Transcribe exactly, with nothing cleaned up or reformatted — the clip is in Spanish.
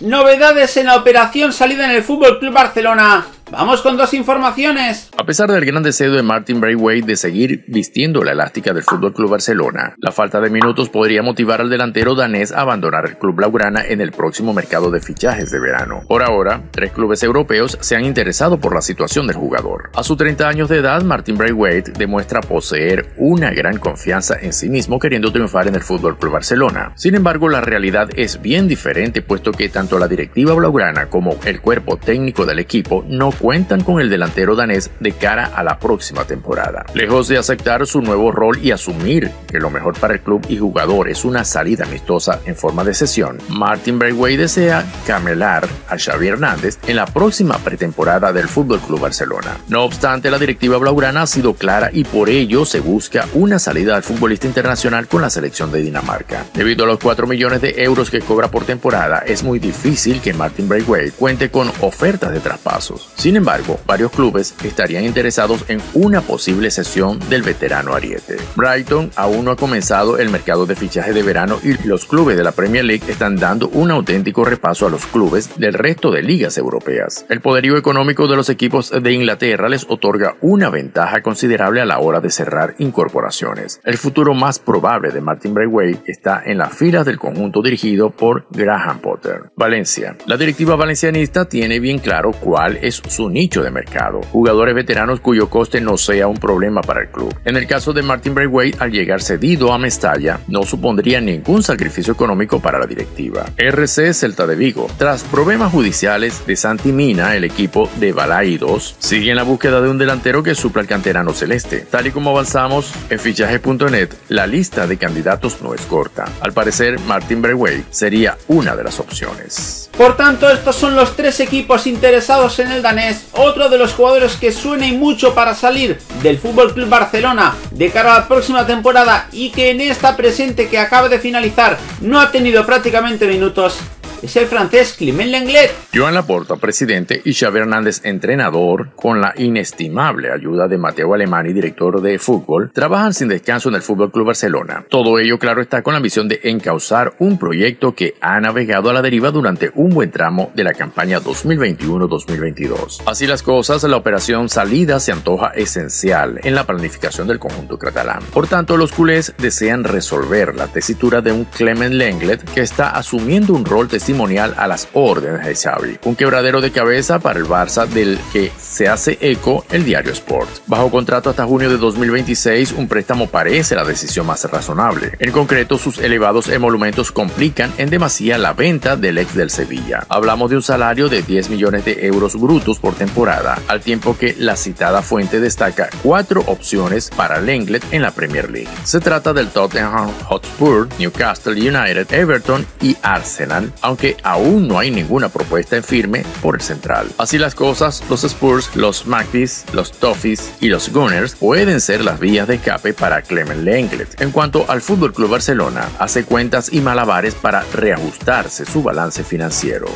Novedades en la operación salida en el F C Barcelona. Vamos con dos informaciones. A pesar del gran deseo de Martin Braithwaite de seguir vistiendo la elástica del F C Barcelona, la falta de minutos podría motivar al delantero danés a abandonar el club blaugrana en el próximo mercado de fichajes de verano. Por ahora, tres clubes europeos se han interesado por la situación del jugador. A sus treinta años de edad, Martin Braithwaite demuestra poseer una gran confianza en sí mismo queriendo triunfar en el F C Barcelona. Sin embargo, la realidad es bien diferente, puesto que tanto la directiva blaugrana como el cuerpo técnico del equipo no cuentan con el delantero danés de cara a la próxima temporada. Lejos de aceptar su nuevo rol y asumir que lo mejor para el club y jugador es una salida amistosa en forma de cesión, Martin Braithwaite desea camelar a Xavi Hernández en la próxima pretemporada del F C Barcelona. No obstante, la directiva blaugrana ha sido clara y por ello se busca una salida al futbolista internacional con la selección de Dinamarca. Debido a los cuatro millones de euros que cobra por temporada, es muy difícil que Martin Braithwaite cuente con ofertas de traspasos. Sin embargo, varios clubes estarían interesados en una posible cesión del veterano ariete. Brighton aún no ha comenzado el mercado de fichaje de verano y los clubes de la Premier League están dando un auténtico repaso a los clubes del resto de ligas europeas. El poderío económico de los equipos de Inglaterra les otorga una ventaja considerable a la hora de cerrar incorporaciones. El futuro más probable de Martin Braithwaite está en las filas del conjunto dirigido por Graham Potter. Valencia. La directiva valencianista tiene bien claro cuál es su su nicho de mercado, jugadores veteranos cuyo coste no sea un problema para el club. En el caso de Martin Braithwaite, al llegar cedido a Mestalla, no supondría ningún sacrificio económico para la directiva. R C Celta de Vigo. Tras problemas judiciales de Santi Mina, el equipo de Balaidos sigue en la búsqueda de un delantero que supla al canterano celeste. Tal y como avanzamos en fichaje punto net, la lista de candidatos no es corta. Al parecer, Martin Braithwaite sería una de las opciones. Por tanto, estos son los tres equipos interesados en el danés. Otro de los jugadores que suena y mucho para salir del F C Barcelona de cara a la próxima temporada y que en esta presente que acaba de finalizar no ha tenido prácticamente minutos, es el francés Clément Lenglet. Joan Laporta, presidente, y Xavi Hernández, entrenador, con la inestimable ayuda de Mateo Alemán y director de fútbol, trabajan sin descanso en el F C Barcelona. Todo ello, claro está, con la misión de encauzar un proyecto que ha navegado a la deriva durante un buen tramo de la campaña dos mil veintiuno dos mil veintidós. Así las cosas, la operación salida se antoja esencial en la planificación del conjunto catalán. Por tanto, los culés desean resolver la tesitura de un Clément Lenglet que está asumiendo un rol de a las órdenes de Xavi, un quebradero de cabeza para el Barça del que se hace eco el diario Sport. Bajo contrato hasta junio de dos mil veintiséis, un préstamo parece la decisión más razonable. En concreto, sus elevados emolumentos complican en demasía la venta del ex del Sevilla. Hablamos de un salario de diez millones de euros brutos por temporada, al tiempo que la citada fuente destaca cuatro opciones para Lenglet en la Premier League. Se trata del Tottenham Hotspur, Newcastle United, Everton y Arsenal, aunque que aún no hay ninguna propuesta en firme por el central. Así las cosas, los Spurs, los Magpies, los Toffees y los Gunners pueden ser las vías de escape para Clément Lenglet. En cuanto al F C Barcelona, hace cuentas y malabares para reajustarse su balance financiero.